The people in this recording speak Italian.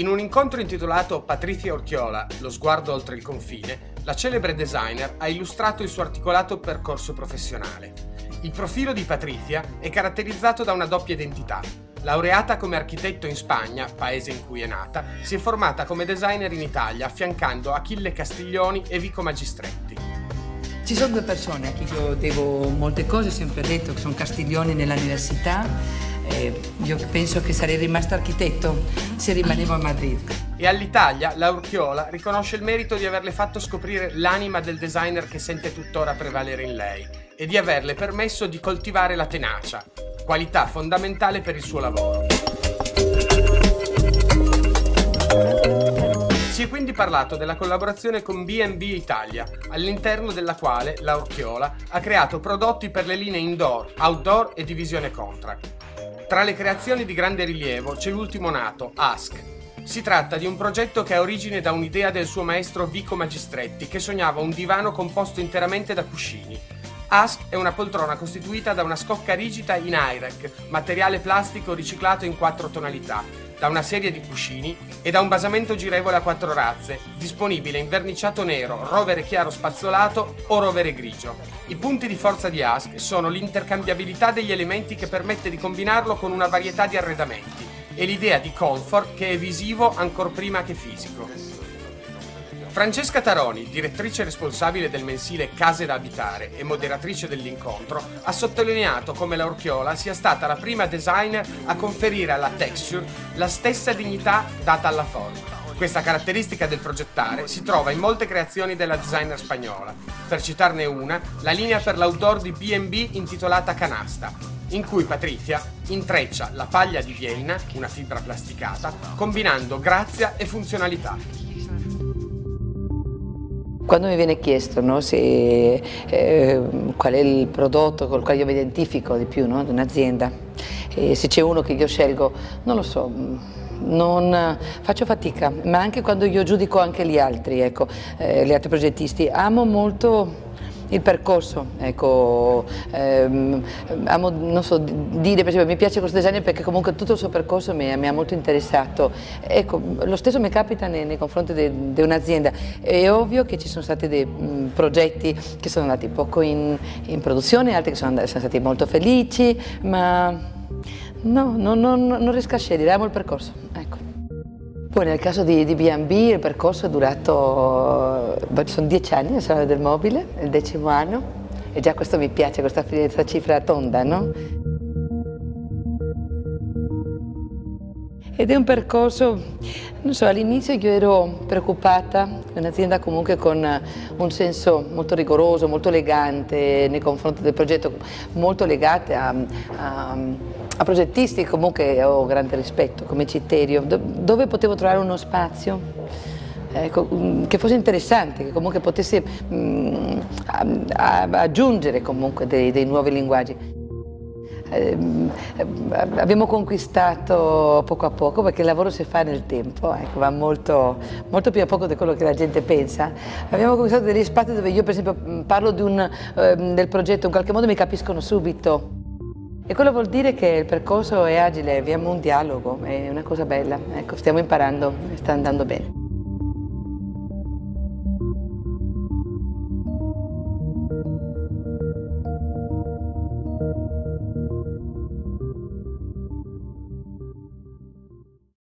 In un incontro intitolato Patricia Urquiola, lo sguardo oltre il confine, la celebre designer ha illustrato il suo articolato percorso professionale. Il profilo di Patricia è caratterizzato da una doppia identità. Laureata come architetto in Spagna, paese in cui è nata, si è formata come designer in Italia affiancando Achille Castiglioni e Vico Magistretti. Ci sono due persone a cui io devo molte cose, ho sempre detto che sono Castiglioni nell'università, io penso che sarei rimasto architetto se rimanevo a Madrid. E all'Italia la Urquiola riconosce il merito di averle fatto scoprire l'anima del designer che sente tuttora prevalere in lei e di averle permesso di coltivare la tenacia, qualità fondamentale per il suo lavoro. Si è quindi parlato della collaborazione con B&B Italia, all'interno della quale la Urquiola ha creato prodotti per le linee indoor, outdoor e divisione contract. Tra le creazioni di grande rilievo c'è l'ultimo nato, ASK. Si tratta di un progetto che ha origine da un'idea del suo maestro Vico Magistretti, che sognava un divano composto interamente da cuscini. ASK è una poltrona costituita da una scocca rigida in IREC, materiale plastico riciclato in 4 tonalità, da una serie di cuscini e da un basamento girevole a 4 razze, disponibile in verniciato nero, rovere chiaro spazzolato o rovere grigio. I punti di forza di ASK sono l'intercambiabilità degli elementi che permette di combinarlo con una varietà di arredamenti e l'idea di comfort che è visivo ancor prima che fisico. Francesca Taroni, direttrice responsabile del mensile Case da Abitare e moderatrice dell'incontro, ha sottolineato come la Urquiola sia stata la prima designer a conferire alla texture la stessa dignità data alla forma. Questa caratteristica del progettare si trova in molte creazioni della designer spagnola. Per citarne una, la linea per l'outdoor di B&B intitolata Canasta, in cui Patricia intreccia la paglia di Vienna, una fibra plasticata, combinando grazia e funzionalità. Quando mi viene chiesto qual è il prodotto col quale io mi identifico di più di un'azienda, se c'è uno che io scelgo, non lo so, non faccio fatica, ma anche quando io giudico anche gli altri, ecco, gli altri progettisti, amo molto il percorso, ecco, amo, non so, dire, per esempio, mi piace questo designer perché comunque tutto il suo percorso mi ha molto interessato. Ecco, lo stesso mi capita nei confronti di un'azienda. È ovvio che ci sono stati dei progetti che sono andati poco in produzione, altri che sono stati molto felici, ma no, non riesco a scegliere, amo il percorso, ecco. Poi nel caso di B&B il percorso è durato, sono 10 anni nel salone del mobile, il 10° anno, e già questo mi piace, questa cifra tonda, no? Ed è un percorso, non so, all'inizio io ero preoccupata, un'azienda comunque con un senso molto rigoroso, molto elegante nei confronti del progetto, molto legate a progettisti comunque ho grande rispetto, come Citerio, dove potevo trovare uno spazio, ecco, che fosse interessante, che comunque potesse aggiungere comunque dei nuovi linguaggi. Abbiamo conquistato poco a poco, perché il lavoro si fa nel tempo, ecco, va molto più a poco di quello che la gente pensa. Abbiamo conquistato degli spazi dove io per esempio parlo del progetto, in qualche modo mi capiscono subito. E quello vuol dire che il percorso è agile, abbiamo un dialogo, è una cosa bella, ecco, stiamo imparando, sta andando bene.